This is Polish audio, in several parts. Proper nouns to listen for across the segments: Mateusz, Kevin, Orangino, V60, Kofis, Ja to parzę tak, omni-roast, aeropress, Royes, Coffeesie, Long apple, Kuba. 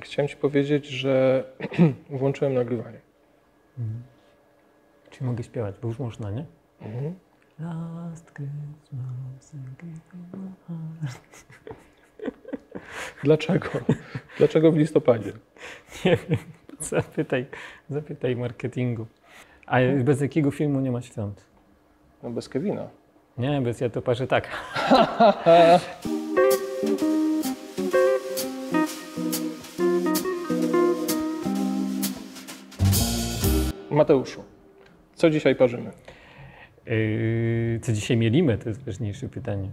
Chciałem ci powiedzieć, że włączyłem nagrywanie. Mhm. Czy mogę śpiewać, bo już można, nie? Mhm. Last Christmas I gave my heart. Dlaczego? Dlaczego w listopadzie? Nie wiem. Zapytaj marketingu. A bez jakiego filmu nie ma świąt? No bez Kevina. Nie, bez ja to parzę tak. Mateuszu, co dzisiaj parzymy? Co dzisiaj mielimy? To jest ważniejsze pytanie.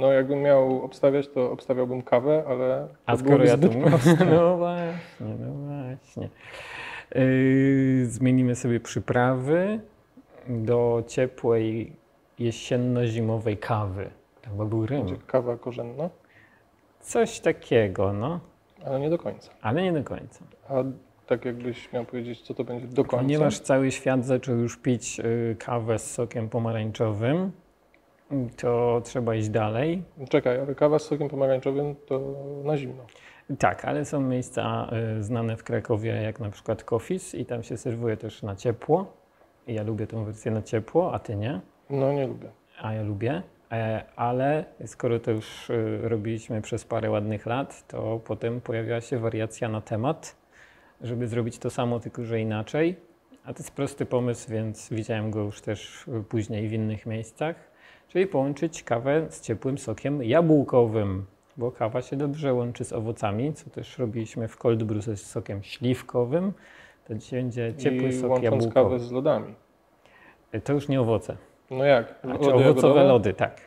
No jakbym miał obstawiać, to obstawiałbym kawę, ale a skoro ja to mówię, no właśnie. Zmienimy sobie przyprawy do ciepłej jesienno-zimowej kawy. To chyba był rym. Będzie kawa korzenna? Coś takiego, no. Ale nie do końca. A tak jakbyś miał powiedzieć, co to będzie do końca? Ponieważ cały świat zaczął już pić kawę z sokiem pomarańczowym, to trzeba iść dalej. Czekaj, ale kawa z sokiem pomarańczowym to na zimno. Tak, ale są miejsca znane w Krakowie, jak na przykład Kofis, i tam się serwuje też na ciepło. I ja lubię tą wersję na ciepło, a ty nie? No nie lubię. A ja lubię, ale skoro to już robiliśmy przez parę ładnych lat, to potem pojawiła się wariacja na temat, żeby zrobić to samo, tylko że inaczej. A to jest prosty pomysł, więc widziałem go już też później w innych miejscach. Czyli połączyć kawę z ciepłym sokiem jabłkowym, bo kawa się dobrze łączy z owocami, co też robiliśmy w cold brew z sokiem śliwkowym. To dzisiaj będzie ciepły sok jabłkowy. I kawę z lodami. To już nie owoce. No jak? Owocowe lody, tak.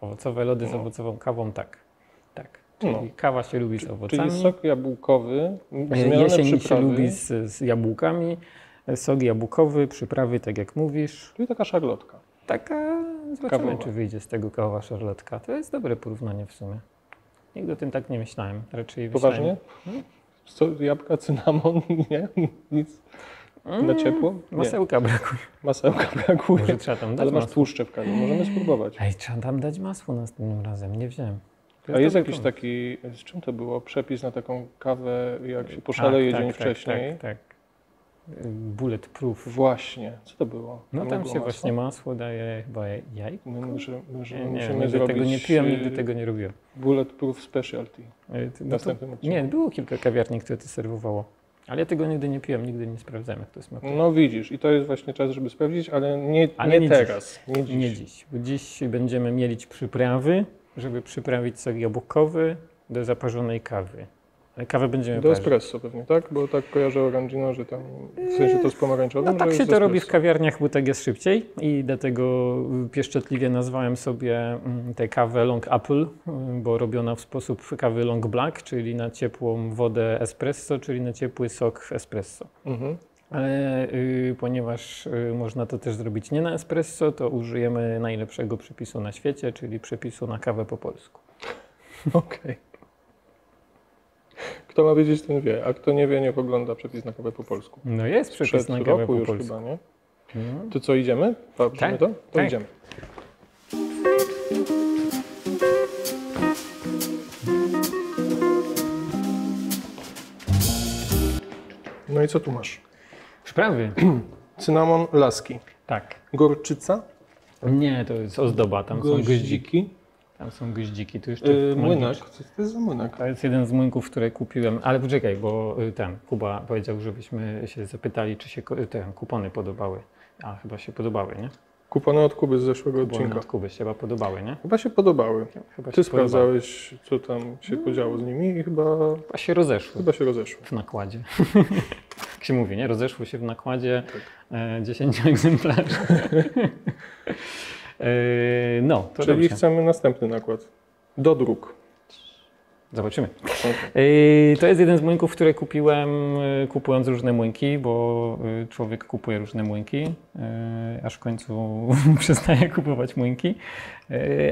Owocowe lody z owocową kawą, tak. Czyli kawa się lubi z owocami. Czyli sok jabłkowy, jesień się lubi z jabłkami, sok jabłkowy, przyprawy, tak jak mówisz. Czyli taka szarlotka. Zobaczymy, kawowa. Czy wyjdzie z tego kawowa szarlotka. To jest dobre porównanie w sumie. Nigdy o tym tak nie myślałem. Raczej poważnie? Myślałem. Co, jabłka, cynamon? Nie? Nic? Na ciepło? Nie. Masełka brakuje. Może trzeba tam dać ale masło. Masz tłuszcze w kawie. Możemy spróbować. Ej, trzeba tam dać masło następnym razem. Nie wziąłem. A jest jakiś taki, z czym to było? Przepis na taką kawę, jak się poszaleje dzień wcześniej? Tak. Bullet proof. Właśnie. Co to było? No tam się właśnie masło daje, chyba jajko. Nigdy tego nie robiłem. Bullet proof specialty. Było kilka kawiarni, które to serwowało. Ale ja tego nigdy nie piłem, nigdy nie sprawdzałem, jak to smakuje. No widzisz, i to jest właśnie czas, żeby sprawdzić, ale nie teraz. Dziś. Nie dziś. Bo dziś będziemy mielić przyprawy, żeby przyprawić sok jabłkowy do zaparzonej kawy. Kawę będziemy do espresso pewnie, tak? Bo tak kojarzę orangino, że tam w sensie to z pomarańczowym. No tak się to robi w kawiarniach, bo tak jest szybciej i dlatego pieszczotliwie nazwałem sobie tę kawę Long Apple, bo robiona w sposób kawy Long Black, czyli na ciepłą wodę espresso, czyli na ciepły sok espresso. Mhm. Ale ponieważ można to też zrobić nie na espresso, to użyjemy najlepszego przepisu na świecie, czyli przepisu na kawę po polsku. Okej. Kto ma wiedzieć, ten wie, a kto nie wie, niech ogląda przepis na kawę po polsku. No jest przepis na kawę po polsku. Chyba, nie? No. To co, idziemy? Patrzymy to? To idziemy. No i co tu masz? Przyprawy. Cynamon, laski. Tak. Gorczyca? Nie, to jest ozdoba, tam są goździki. Tu jeszcze młynek. Co to jest za młynek? To jest jeden z młynków, które kupiłem, ale poczekaj, bo ten Kuba powiedział, żebyśmy się zapytali, czy się te kupony podobały. A chyba się podobały, nie? Kupony od Kuby z zeszłego odcinka. Kupony od Kuby się chyba podobały, nie? Chyba się podobały. Ty sprawdzałeś, co tam się podziało z nimi i chyba się rozeszły. W nakładzie. Jak się mówi, nie? Rozeszły się w nakładzie 10 egzemplarzy. No, to czyli chcemy następny nakład. Do druk. Zobaczymy. To jest jeden z młynków, które kupiłem, kupując różne młynki, bo człowiek kupuje różne młynki, aż w końcu przestaje kupować młynki,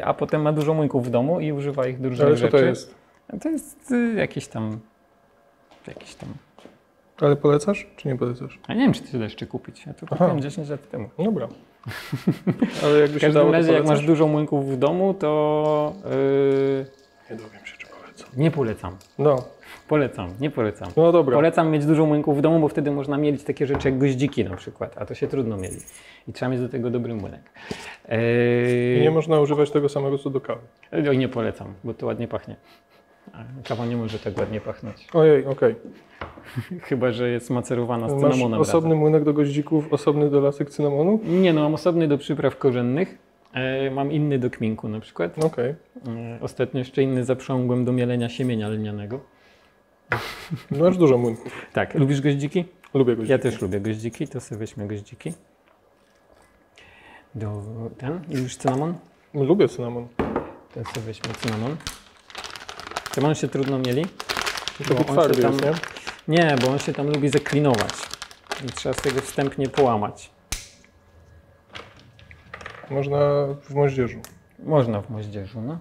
a potem ma dużo młynków w domu i używa ich do różnych rzeczy. Ale co to jest? To jest jakiś tam... Ale polecasz, czy nie polecasz? Ja nie wiem, czy ty się da jeszcze kupić. Ja to kupiłem 10 lat temu. Dobra. Ale jakby się dało, w każdym razie, jak masz dużo młynków w domu, to... Nie dowiem się, czy polecasz. polecam. Nie polecam. No. Polecam, nie polecam. No dobra. Polecam mieć dużo młynków w domu, bo wtedy można mielić takie rzeczy jak goździki na przykład, a to się trudno mieli. I trzeba mieć do tego dobry młynek. I nie można używać tego samego co do kawy. Oj, nie polecam, bo to ładnie pachnie. Kawa nie może tak ładnie pachnąć. Ojej, okej. Okay. Chyba że jest macerowana z cynamonem. Masz osobny młynek do goździków, osobny do lasek cynamonu? Nie, no mam osobny do przypraw korzennych, mam inny do kminku na przykład. Okej. Okay. Ostatnio jeszcze inny zaprzągłem do mielenia siemienia lnianego. Masz dużo młynków. Tak, lubisz goździki? Lubię goździki. Ja też lubię goździki, to sobie weźmy goździki. Do ten, lubisz cynamon? Lubię cynamon. To sobie weźmy cynamon. On się trudno mieli. Taki twardy jest, nie? Nie, bo on się tam lubi zaklinować. I trzeba sobie go wstępnie połamać. Można w moździerzu. Można w moździerzu, no.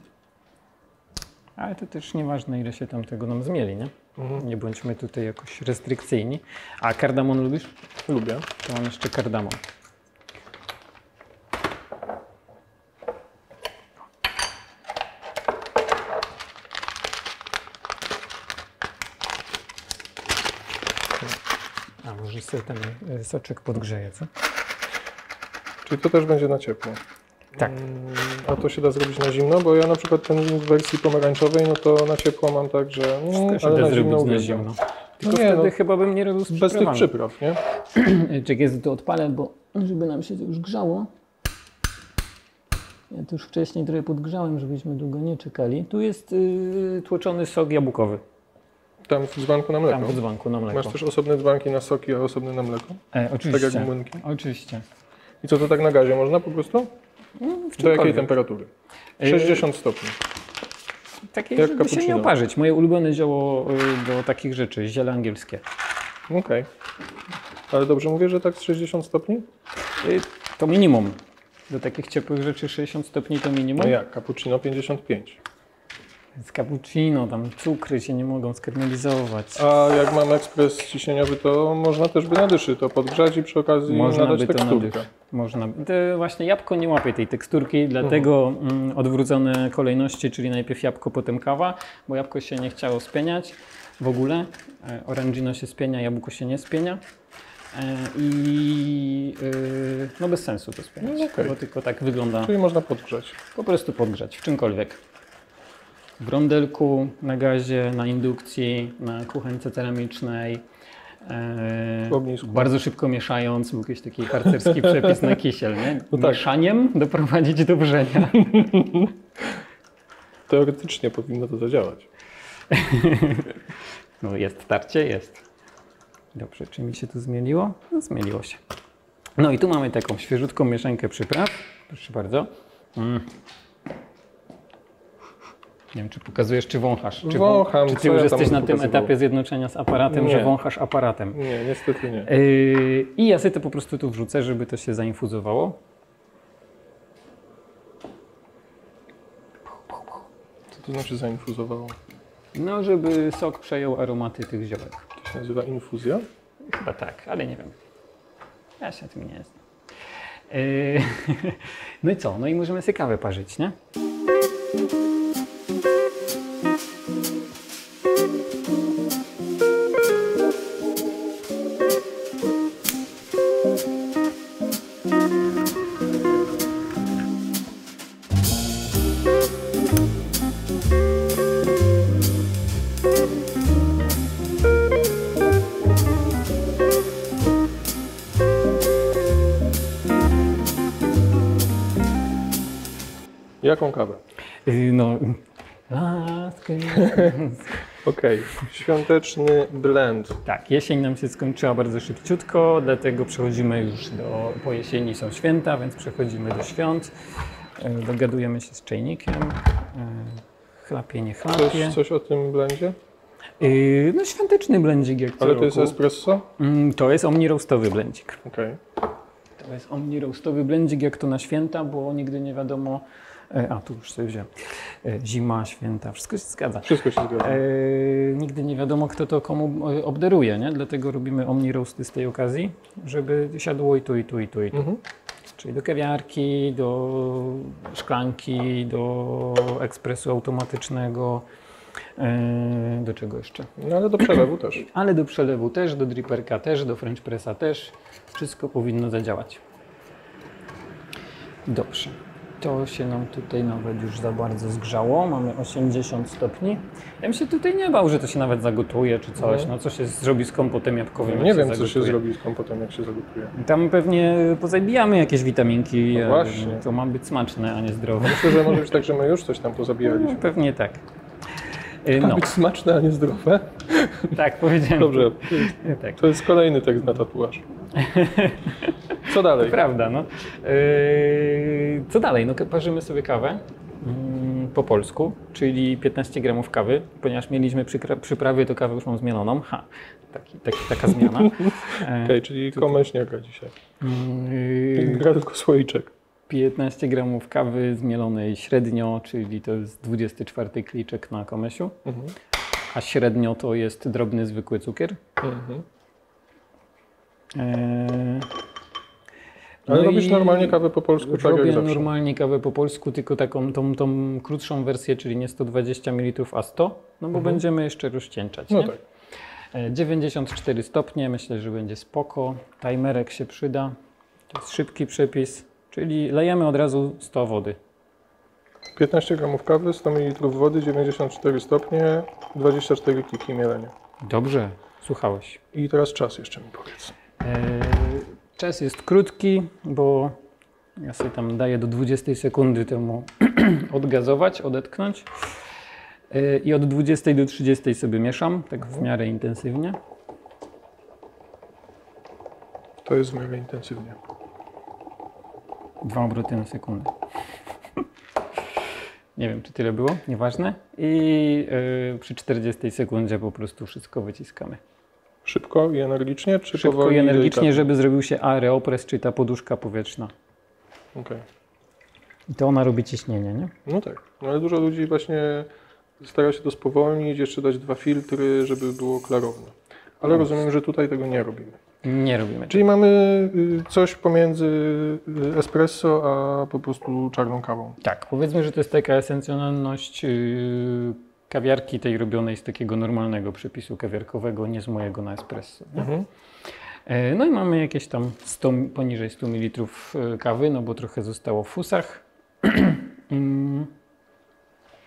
Ale to też nieważne, ile się tam tego nam zmieli, nie? Mhm. Nie bądźmy tutaj jakoś restrykcyjni. A kardamon lubisz? Lubię. To mam jeszcze kardamon. Ten soczek podgrzeje, co? Czyli to też będzie na ciepło. Tak. A to się da zrobić na zimno, bo ja na przykład ten w wersji pomarańczowej, no to na ciepło mam tak, że... ale da na zimno zrobić na zimno. Tylko no nie, wtedy no, chyba bym nie robił z bez tych przypraw, nie? Czekaj, jest to odpalę, bo żeby nam się to już grzało. Ja to już wcześniej trochę podgrzałem, żebyśmy długo nie czekali. Tu jest tłoczony sok jabłkowy. Tam w dzbanku na mleko. Tam w dzbanku na mleko. Masz też osobne dzbanki na soki, a osobne na mleko? Oczywiście. Tak jak młynki? Oczywiście. I co to tak na gazie można po prostu? Do jakiej temperatury? 60 stopni. Takiej, jak żeby się nie oparzyć. Moje ulubione zioło do takich rzeczy, ziele angielskie. Okej. Okay. Ale dobrze mówię, że tak z 60 stopni? To minimum. Do takich ciepłych rzeczy 60 stopni to minimum. No jak? Cappuccino 55. Z cappuccino, tam cukry się nie mogą skarbonizować. A jak mam ekspres ciśnieniowy, to można też by na dyszy to podgrzać i przy okazji można nadać teksturkę. Można by. Właśnie jabłko nie łapie tej teksturki, dlatego odwrócone kolejności, czyli najpierw jabłko, potem kawa, bo jabłko się nie chciało spieniać w ogóle. Orangino się spienia, jabłko się nie spienia. I no bez sensu to spieniać, no okay, bo tylko tak wygląda. Czyli można podgrzać. Po prostu podgrzać, w czymkolwiek. W rondelku, na gazie, na indukcji, na kuchence ceramicznej, bardzo szybko mieszając, był jakiś taki harcerski przepis na kisiel, nie? No tak. Mieszaniem doprowadzić do wrzenia. Teoretycznie powinno to zadziałać. No jest tarcie, jest. Dobrze, czy mi się tu zmieniło? No, zmieniło się. No i tu mamy taką świeżutką mieszankę przypraw. Proszę bardzo. Nie wiem, czy pokazujesz, czy wąchasz? Wącham. Czy ty już jesteś na tym etapie zjednoczenia z aparatem, że wąchasz aparatem? Nie, niestety nie. I ja sobie to po prostu tu wrzucę, żeby to się zainfuzowało. Co to znaczy zainfuzowało? No, żeby sok przejął aromaty tych ziołek. To się nazywa infuzja? Chyba tak, ale nie wiem. Ja się tym nie znam. No i co? No i możemy sobie kawę parzyć, nie? Jaką kawę? No. Okej, świąteczny blend. Tak, jesień nam się skończyła bardzo szybciutko, dlatego przechodzimy już do... Po jesieni są święta, więc przechodzimy do świąt. Dogadujemy się z czajnikiem. Chlapie, nie chlapie. Coś o tym blendzie? No świąteczny blendzik jak co roku. Ale to jest espresso? To jest omniroastowy blendzik. Okej. To jest omniroastowy blendzik jak to na święta, bo nigdy nie wiadomo... A, tu już sobie wziąłem. Zima, święta, wszystko się zgadza. Wszystko się zgadza. Nigdy nie wiadomo, kto to komu obdaruje, nie? Dlatego robimy omni-roasty z tej okazji, żeby siadło i tu, i tu, i tu, i tu. Czyli do kawiarki, do szklanki, do ekspresu automatycznego, Do czego jeszcze? No ale do przelewu też. Ale do przelewu też, do driperka też, do french pressa też. Wszystko powinno zadziałać. Dobrze. To się nam tutaj nawet już za bardzo zgrzało. Mamy 80 stopni. Ja bym się tutaj nie bał, że to się nawet zagotuje czy coś. No co się zrobi z kompotem jabłkowym? No, nie wiem, co się zrobi z kompotem, jak się zagotuje. Tam pewnie pozabijamy jakieś witaminki. No właśnie. To ma być smaczne, a nie zdrowe. Myślę, że może być tak, że my już coś tam pozabijaliśmy. No, pewnie tak. To ma być smaczne, a nie zdrowe? Tak, powiedziałem. Dobrze. Tak. To jest kolejny tekst na tatuaż. Co dalej? To prawda, no. Co dalej? No, parzymy sobie kawę po polsku, czyli 15 gramów kawy, ponieważ mieliśmy przyprawy, to kawę już mam zmienioną. Ha, taka zmiana. Okej, czyli komeśniaka dzisiaj. Tylko słoiczek. 15 gramów kawy zmielonej średnio, czyli to jest 24 kliczek na komesiu, a średnio to jest drobny, zwykły cukier. No ale robisz normalnie kawę po polsku, tak jak zawsze? Normalnie kawę po polsku, tylko taką tą krótszą wersję, czyli nie 120 ml, a 100, no bo będziemy jeszcze rozcieńczać, no nie? Tak. 94 stopnie, myślę, że będzie spoko. Timerek się przyda, to jest szybki przepis. Czyli lejemy od razu 100 wody. 15 gramów kawy, 100 ml wody, 94 stopnie, 24 kliki mielenia. Dobrze, słuchałeś. I teraz czas jeszcze mi powiedz. Czas jest krótki, bo ja sobie tam daję do 20 sekundy temu odgazować, odetchnąć. I od 20 do 30 sobie mieszam, tak w miarę intensywnie. To jest w miarę intensywnie. 2 obroty na sekundę. Nie wiem, czy tyle było, nieważne. I przy 40 sekundzie po prostu wszystko wyciskamy. Szybko i energicznie, czy szybko powoli i energicznie, delikatnie? Żeby zrobił się aeropress, czyli ta poduszka powietrzna. Okay. I to ona robi ciśnienie, nie? No tak, no ale dużo ludzi właśnie stara się to spowolnić, jeszcze dać 2 filtry, żeby było klarowne. Ale rozumiem, że tutaj tego nie robimy. Nie robimy. Czyli mamy coś pomiędzy espresso a po prostu czarną kawą. Tak, powiedzmy, że to jest taka esencjonalność kawiarki tej robionej z takiego normalnego przepisu kawiarkowego, nie z mojego na espresso. No i mamy jakieś tam 100, poniżej 100 ml kawy, no bo trochę zostało w fusach.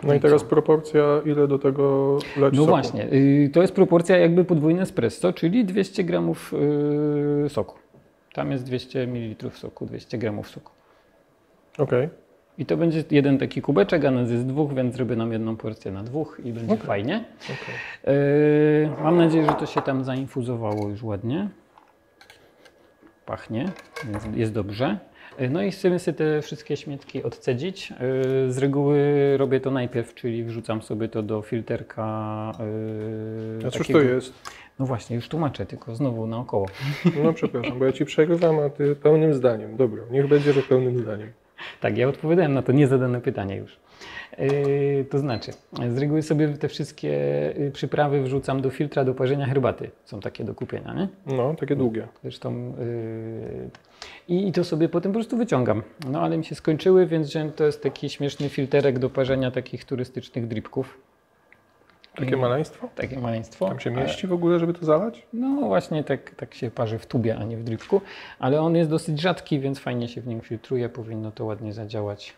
No i teraz proporcja, ile do tego leci soku? No właśnie, to jest proporcja jakby podwójne espresso, czyli 200 gramów soku. Tam jest 200 ml soku, 200 gramów soku. Okej. I to będzie jeden taki kubeczek, a nas jest 2, więc zrobię nam jedną porcję na 2 i będzie fajnie. Mam nadzieję, że to się tam zainfuzowało już ładnie. Pachnie, więc jest dobrze. No i chcemy sobie te wszystkie śmietki odcedzić. Z reguły robię to najpierw, czyli wrzucam sobie to do filterka. A cóż to jest? No właśnie, już tłumaczę, tylko znowu naokoło. No przepraszam, bo ja ci przerywam, a ty pełnym zdaniem. Dobra, niech będzie, że pełnym zdaniem. Tak, ja odpowiadałem na to niezadane pytanie już. To znaczy, z reguły sobie te wszystkie przyprawy wrzucam do filtra do parzenia herbaty. Są takie do kupienia, nie? No, takie długie. Zresztą i to sobie potem po prostu wyciągam. No, ale mi się skończyły, więc wziąłem, to jest taki śmieszny filterek do parzenia takich turystycznych dripków. Takie maleństwo? Takie maleństwo. Tam się mieści w ogóle, żeby to zalać? No właśnie, tak się parzy w tubie, a nie w dripku. Ale on jest dosyć rzadki, więc fajnie się w nim filtruje. Powinno to ładnie zadziałać.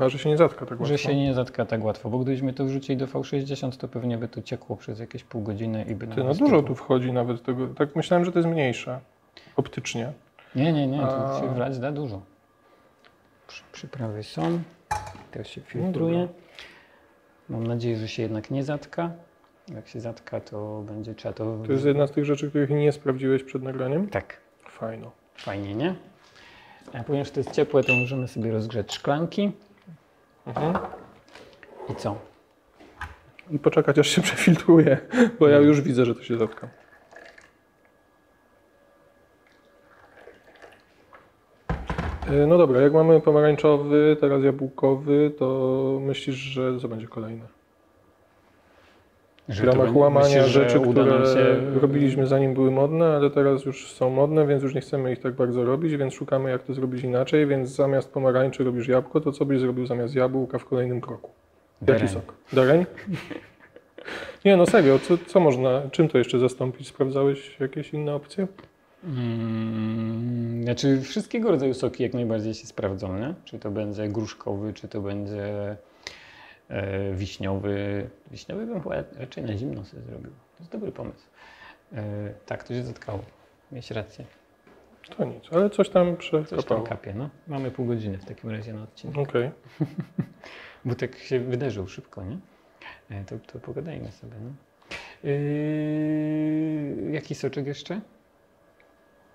A że się nie zatka tak łatwo? Że się nie zatka tak łatwo, bo gdybyśmy to wrzucili do V60, to pewnie by to ciekło przez jakieś pół godziny i by... Ty, no dużo tu wchodzi nawet tego. Tak myślałem, że to jest mniejsze optycznie. Nie, to się wlać da dużo. Przyprawy są. Teraz się filtruje. No, mam nadzieję, że się jednak nie zatka. Jak się zatka, to będzie trzeba to... To jest jedna z tych rzeczy, których nie sprawdziłeś przed nagraniem? Tak. Fajno. Fajnie, nie? A ponieważ to jest ciepłe, to możemy sobie rozgrzać szklanki. I co? I poczekać, aż się przefiltruje, bo ja już widzę, że to się zatka. No dobra, jak mamy pomarańczowy, teraz jabłkowy, to myślisz, że co będzie kolejne? W ramach łamania rzeczy, które robiliśmy zanim były modne, ale teraz już są modne, więc już nie chcemy ich tak bardzo robić, więc szukamy jak to zrobić inaczej, więc zamiast pomarańczy robisz jabłko, to co byś zrobił zamiast jabłka w kolejnym kroku? Jaki sok? Dereń? Nie, no serio, co można, czym to jeszcze zastąpić? Sprawdzałeś jakieś inne opcje? Znaczy wszystkiego rodzaju soki jak najbardziej się sprawdzą, nie? Czy to będzie gruszkowy, czy to będzie wiśniowy. Wiśniowy bym chyba raczej na zimno sobie zrobił. To jest dobry pomysł. Tak, to się zatkało. Miałeś rację. To nic, ale coś tam przekapało. Coś tam kapie, no. Mamy pół godziny w takim razie na odcinek. Okej. Okay. Bo tak się wydarzył szybko, nie? To pogadajmy sobie, no. Jaki soczek jeszcze?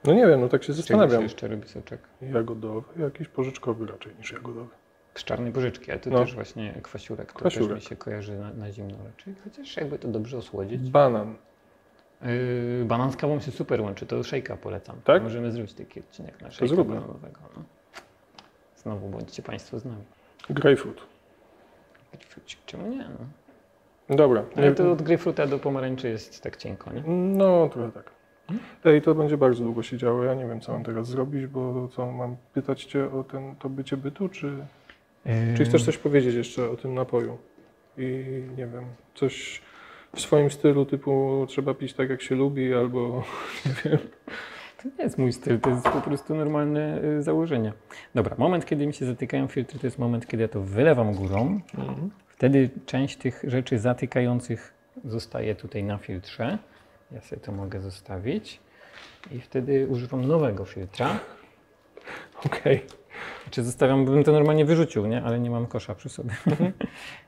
No nie wiem, no tak się zastanawiam. Czego się jeszcze robi soczek? Jagodowy, jakiś porzeczkowy raczej niż jagodowy. Z czarnej porzeczki, ale to no. Też właśnie kwasiurek. To też mi się kojarzy na zimno raczej. Chociaż jakby to dobrze osłodzić. Banan. Banan z kawą się super łączy, to szejka polecam. Tak? Możemy zrobić taki odcinek na szejka bananowego. No. Znowu bądźcie Państwo z nami. Grejpfrut. Czemu nie? No. Dobra. Ale to od grejpfruta do pomarańczy jest tak cienko, nie? No, trochę tak. I to będzie bardzo długo się działo. Ja nie wiem, co mam teraz zrobić, bo co mam pytać Cię o to bycie bytu, czy chcesz coś powiedzieć jeszcze o tym napoju? I nie wiem, coś w swoim stylu typu trzeba pić tak, jak się lubi, albo nie wiem. To nie jest mój styl, to jest po prostu normalne założenie. Dobra, moment, kiedy mi się zatykają filtry, to jest moment, kiedy ja to wylewam górą. Mhm. Wtedy część tych rzeczy zatykających zostaje tutaj na filtrze. Ja sobie to mogę zostawić i wtedy używam nowego filtra. Okej. Okay. Znaczy zostawiam, bym to normalnie wyrzucił, nie? Ale nie mam kosza przy sobie.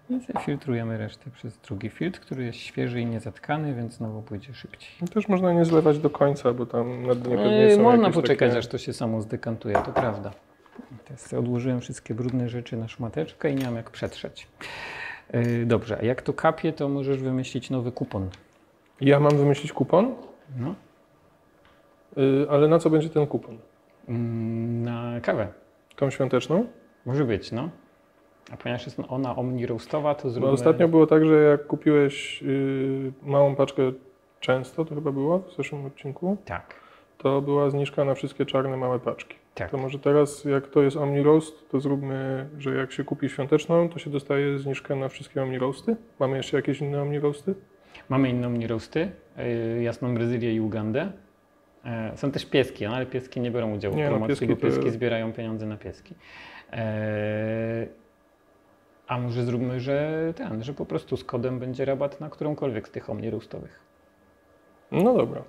Więc filtrujemy resztę przez drugi filtr, który jest świeży i niezatkany, więc znowu pójdzie szybciej. No też można nie zlewać do końca, bo tam na dnie pewnie są. Można poczekać, takie... aż to się samo zdekantuje, to prawda. Teraz odłożyłem wszystkie brudne rzeczy na szmateczkę i nie mam jak przetrzeć. Dobrze, a jak to kapie, to możesz wymyślić nowy kupon. Ja mam wymyślić kupon? No. Ale na co będzie ten kupon? Na kawę. Tą świąteczną? Może być, no. A ponieważ jest ona omni-roastowa, to zróbmy... No ostatnio było tak, że jak kupiłeś małą paczkę często, to chyba było w zeszłym odcinku? Tak. To była zniżka na wszystkie czarne małe paczki. Tak. To może teraz, jak to jest omni-roast, to zróbmy, że jak się kupi świąteczną, to się dostaje zniżkę na wszystkie omni-roasty? Mamy jeszcze jakieś inne omni-roasty? Mamy inne omni-roasty, jasną Brazylię i Ugandę. Są też pieski, no ale pieski nie biorą udziału w promocji, pieski, bo pieski zbierają pieniądze na pieski. A może zróbmy, że po prostu z kodem będzie rabat na którąkolwiek z tych omni-roastowych. No dobra.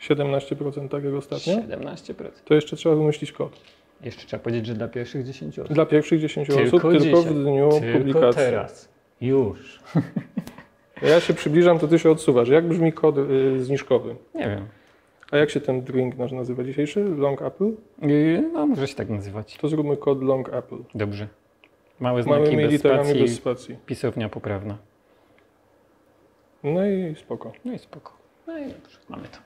17% tak jak ostatnio? 17%. To jeszcze trzeba wymyślić kod. Jeszcze trzeba powiedzieć, że dla pierwszych 10 osób. Dla pierwszych 10 osób, tylko w dniu publikacji. Tylko teraz. Już. Ja się przybliżam, to ty się odsuwasz. Jak brzmi kod zniżkowy? Nie wiem. A jak się ten drink nasz nazywa dzisiejszy? Long apple? No, może się tak nazywać. To zróbmy kod long apple. Dobrze. Małe znaki bez spacji. Pisownia poprawna. No i spoko. No i spoko. No i dobrze, mamy to.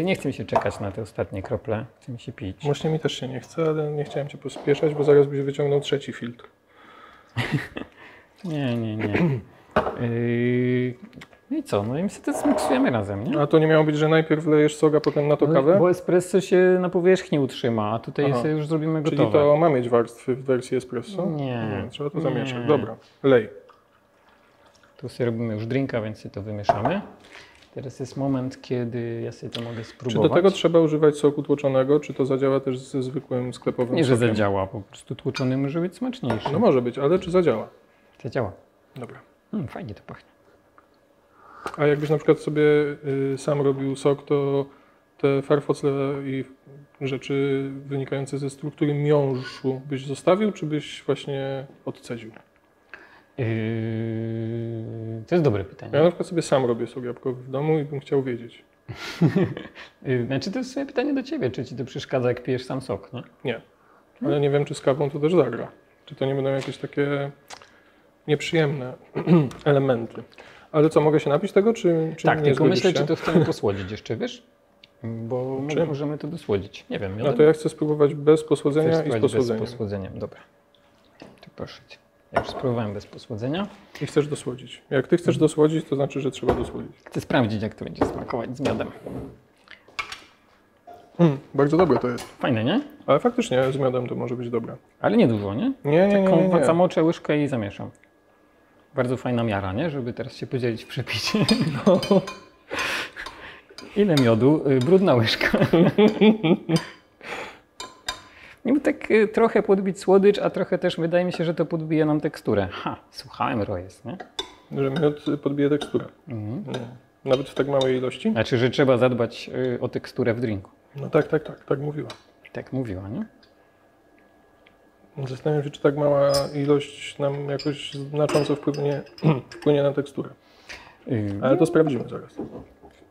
Nie chce mi się czekać na te ostatnie krople. Chce mi się pić. Właśnie mi też się nie chce, ale nie chciałem cię pospieszać, bo zaraz byś wyciągnął trzeci filtr. Nie. No i co? No i my sobie to smaksujemy razem, nie? A to nie miało być, że najpierw lejesz sok, a potem na to kawę? Bo espresso się na powierzchni utrzyma, a tutaj sobie już zrobimy gotowe. Czyli to ma mieć warstwy w wersji espresso? Nie. Trzeba to zamieszać. Dobra, lej. Tu sobie robimy już drinka, więc sobie to wymieszamy. Teraz jest moment, kiedy ja sobie to mogę spróbować. Czy do tego trzeba używać soku tłoczonego, czy to zadziała też ze zwykłym sklepowym sokiem? Nie, że zadziała, po prostu tłoczony może być smaczniejszy. No może być, ale czy zadziała? Zadziała. Dobra. Fajnie to pachnie. A jakbyś na przykład sobie sam robił sok, to te farfocle i rzeczy wynikające ze struktury miąższu byś zostawił, czy byś właśnie odcedził? To jest dobre pytanie. Ja na przykład sobie sam robię sok jabłkowy w domu i bym chciał wiedzieć. Znaczy to jest sobie pytanie do ciebie, czy ci to przeszkadza, jak pijesz sam sok, no? Nie. Ale nie wiem, czy z kawą to też zagra. Czy to nie będą jakieś takie... nieprzyjemne elementy. Ale co, mogę się napić tego, czy tak, nie tylko myślę, się? Czy to chcemy posłodzić jeszcze, wiesz? Bo możemy to dosłodzić. Nie wiem, miodem? No to ja chcę spróbować bez posłodzenia. Chcesz i z posłodzeniem. Bez posłodzenia. Dobra. To proszę cię. Ja już spróbowałem bez posłodzenia. I chcesz dosłodzić. Jak ty chcesz dosłodzić, to znaczy, że trzeba dosłodzić. Chcę sprawdzić, jak to będzie smakować z miodem. Bardzo dobre to jest. Fajne, nie? Ale faktycznie z miodem to może być dobre. Ale nie dużo, nie? Nie. Taką pacamoczę łyżkę i zamieszam. Bardzo fajna miara, nie? Żeby teraz się podzielić w przepisie. No. Ile miodu? Brudna łyżka. I tak trochę podbić słodycz, a trochę też wydaje mi się, że to podbije nam teksturę. Ha, słuchałem Royes, nie? Że miód podbije teksturę. Mhm. Nawet w tak małej ilości. Znaczy, że trzeba zadbać o teksturę w drinku. No tak mówiła. Tak mówiła, nie? Zastanawiam się, czy tak mała ilość nam jakoś znacząco wpłynie na teksturę. Ale to sprawdzimy zaraz.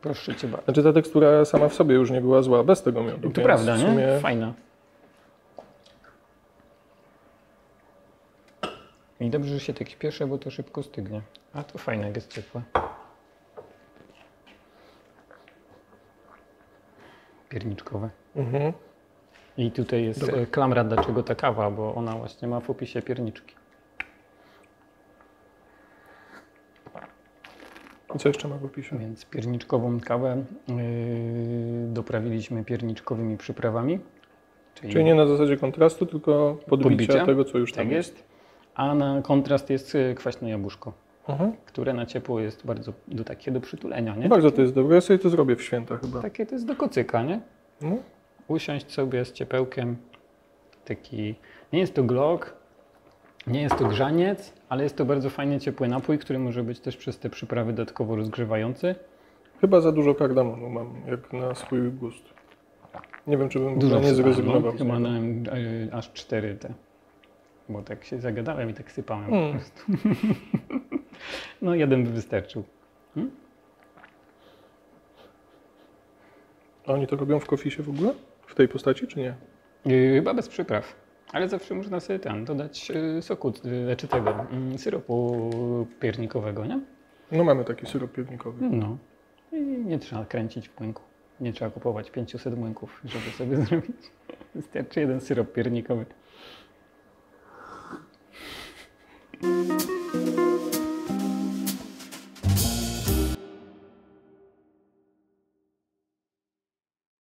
Proszę Cię bardzo. Znaczy ta tekstura sama w sobie już nie była zła bez tego miodu. To prawda, nie? Fajna. I dobrze, że się tak śpieszę, bo to szybko stygnie. A to fajne, jest ciepłe. Pierniczkowe. Mhm. I tutaj jest dobra klamra, dlaczego ta kawa, bo ona właśnie ma w opisie pierniczki. I co jeszcze ma w opisie? Więc pierniczkową kawę doprawiliśmy pierniczkowymi przyprawami. Czyli nie na zasadzie kontrastu, tylko podbicia tego, co już tam tak jest. A na kontrast jest kwaśne jabłuszko, które na ciepło jest bardzo do przytulenia, nie? Bardzo to jest dobre, ja sobie to zrobię w święta chyba. Takie to jest do kocyka, nie? No. Usiąść sobie z ciepełkiem, taki, nie jest to glok, nie jest to grzaniec, ale jest to bardzo fajnie ciepły napój, który może być też przez te przyprawy dodatkowo rozgrzewający. Chyba za dużo kardamonu mam, jak na swój gust. Nie wiem, czy bym dużo nie zrezygnował. Chyba dałem aż 4 te. Bo tak się zagadałem i tak sypałem po prostu. No jeden by wystarczył. A oni to robią w Coffeesie w ogóle? W tej postaci czy nie? Chyba bez przypraw. Ale zawsze można sobie dodać soku, czy tego, syropu piernikowego, nie? No mamy taki syrop piernikowy. No. I nie trzeba kręcić w młynku. Nie trzeba kupować 500 młynków, żeby sobie zrobić. Wystarczy jeden syrop piernikowy.